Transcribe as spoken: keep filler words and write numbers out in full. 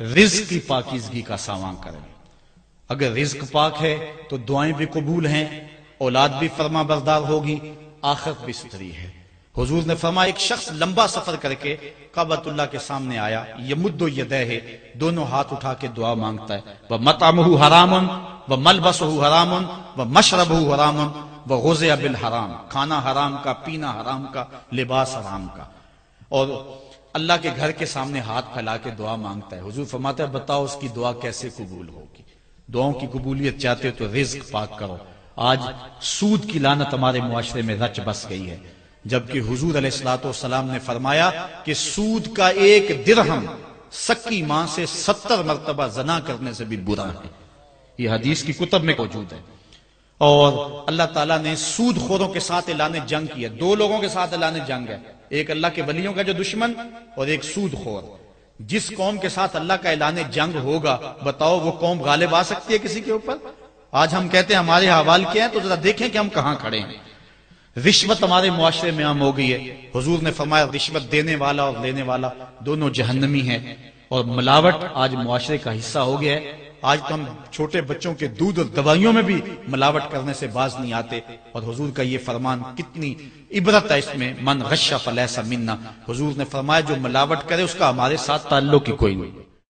रिज्क की पाकीजगी का सामान करें। अगर रिज्क पाक है तो दुआएं भी कबूल हैं, औलाद भी फरमा बरदार होगी, आखिरत भी सुथरी है। हुजूर ने फरमाया एक शख्स लंबा सफर करके काबतुल्लाह के सामने आया, यमुद्दु यदैहि, दोनों हाथ उठा के दुआ मांगता है। व मतअमुहु हरामुन व मलबसुहु हरामुन व मशरबुहु हरामुन व गुज़िया बिल हराम, खाना हराम का, पीना हराम का, लिबास हराम का, और अल्लाह के घर के सामने हाथ फैला के दुआ मांगता है। हुजूर फरमाते हैं बताओ उसकी दुआ कैसे कबूल होगी। दुआओं की कबूलियत चाहते हो तो रिज्क पाक करो। आज सूद की लानत हमारे मुआशरे में रच बस गई है, जबकि हुजूर अलैहिस्सलाम ने फरमाया कि सूद का एक दिरहम सक्की मां से सत्तर मरतबा जना करने से भी बुरा है। यह हदीस की कुतब में मौजूद है। और अल्लाह ताला ने सूद खोरों के साथ एलान जंग किया। दो लोगों के साथ एलान जंग है, एक अल्लाह के वलियों का जो दुश्मन और एक सूद खोर। जिस कौम के साथ अल्लाह का एलान जंग होगा, बताओ वो कौम गालिब आ सकती है किसी के ऊपर? आज हम कहते हैं हमारे हवाल क्या है, तो जरा देखें कि हम कहां खड़े हैं। रिश्वत हमारे मुआशरे में आम हो गई है। हुजूर ने फरमाया रिश्वत देने वाला और लेने वाला दोनों जहन्नमी हैं, और मिलावट आज मुआशरे का हिस्सा हो गया है। आज तो हम छोटे बच्चों के दूध और दवाइयों में भी मिलावट करने से बाज नहीं आते, और हुजूर का ये फरमान कितनी इबरत है इसमें, मन गश्शा फलैसा मिन्ना। हुजूर ने फरमाया जो मिलावट करे उसका हमारे साथ ताल्लुक ही कोई नहीं।